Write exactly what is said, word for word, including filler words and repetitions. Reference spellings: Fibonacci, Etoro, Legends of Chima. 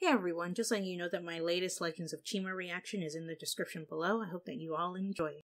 Hey everyone, just letting you know that my latest Legends of Chima reaction is in the description below. I hope that you all enjoy it.